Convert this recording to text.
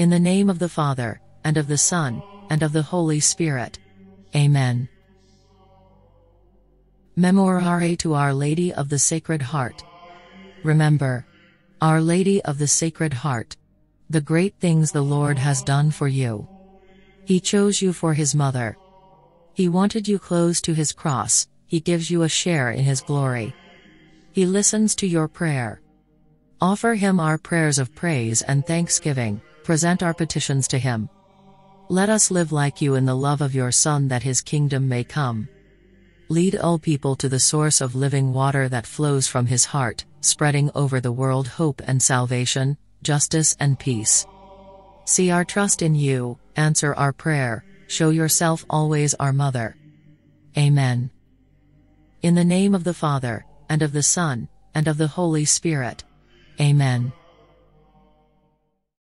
In the name of the Father, and of the Son, and of the Holy Spirit. Amen. Memorare to Our Lady of the Sacred Heart. Remember, Our Lady of the Sacred Heart, the great things the Lord has done for you. He chose you for His mother. He wanted you close to His cross. He gives you a share in His glory. He listens to your prayer. Offer Him our prayers of praise and thanksgiving, present our petitions to Him. Let us live like you in the love of your Son, that His kingdom may come. Lead all people to the source of living water that flows from His heart, spreading over the world hope and salvation, justice and peace. See our trust in you, answer our prayer, show yourself always our mother. Amen. In the name of the Father, and of the Son, and of the Holy Spirit. Amen.